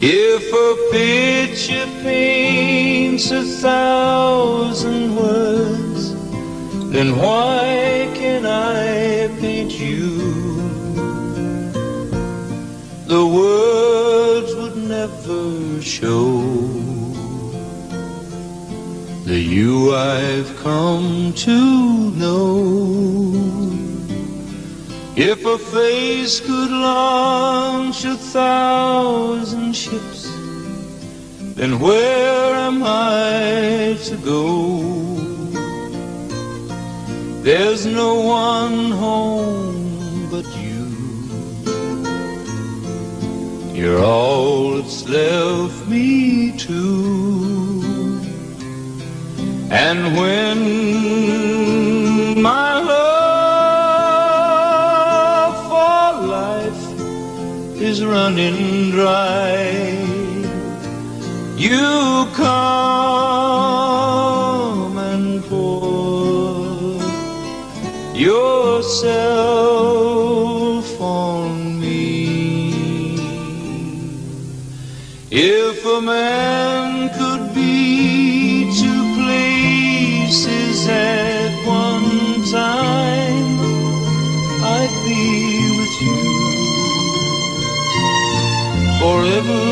If a picture paints 1,000 words, then why can I paint you? The words would never show the you I've come to know. If a face could launch 1,000 ships, then where am I to go? There's no one home but you. You're all that's left me to. And when my love is running dry, you come and pour yourself on me. If a man could be two places at one time, I'd be with you forever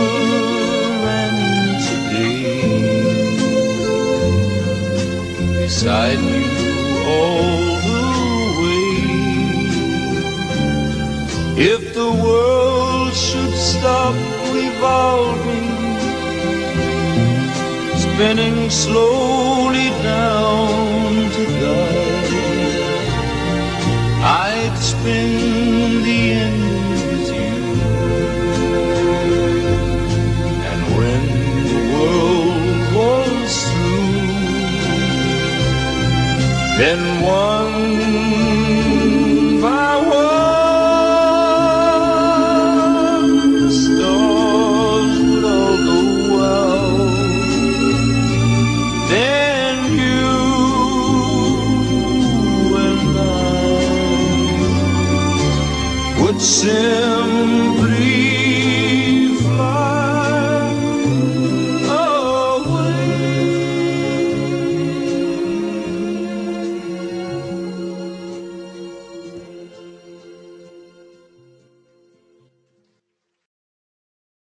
and today, beside you all the way. If the world should stop revolving, spinning slowly down to die, I'd spend the end. Then one by one the stars would all go out. Then you and I would sing.